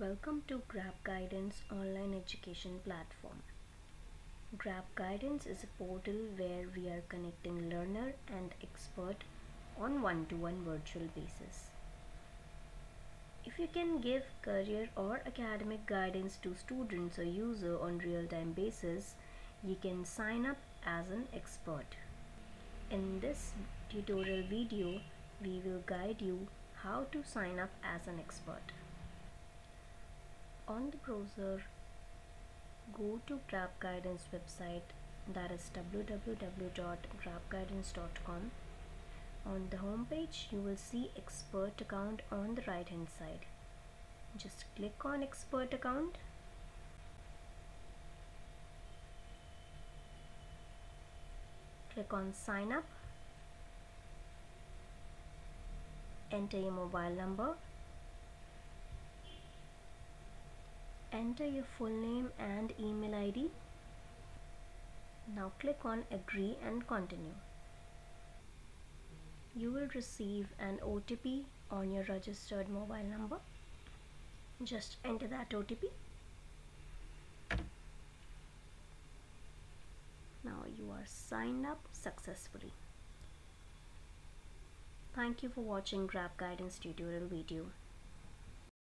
Welcome to GrabGuidance online education platform. GrabGuidance is a portal where we are connecting learner and expert on one-to-one virtual basis. If you can give career or academic guidance to students or user on real-time basis, you can sign up as an expert. In this tutorial video, we will guide you how to sign up as an expert. On the browser, go to GrabGuidance website, that is www.grabguidance.com. On the homepage, you will see expert account on the right hand side. Just click on expert account. Click on sign up. Enter your mobile number. Enter your full name and email ID. Now click on agree and continue. You will receive an OTP on your registered mobile number. Just enter that OTP. Now you are signed up successfully. Thank you for watching GrabGuidance tutorial video.